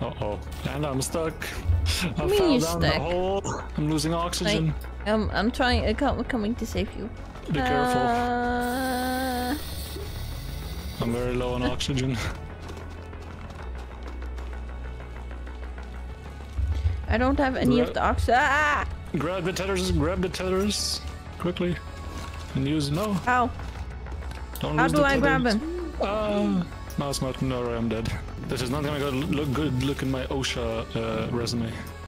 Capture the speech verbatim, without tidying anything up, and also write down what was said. Uh-oh. And I'm stuck. I mean fell down stuck. the hole. I'm losing oxygen. I, um, I'm trying. I can't, I'm coming to save you. Be careful. Uh... I'm very low on oxygen. I don't have any Gra of the oxygen. Ah! Grab the tethers. Grab the tethers. Quickly. And use... No. Ow. Don't How do I tethers. grab him? Uh, mouse, mouse, no, I'm dead. This is not gonna look good. Look in my OSHA uh, resume.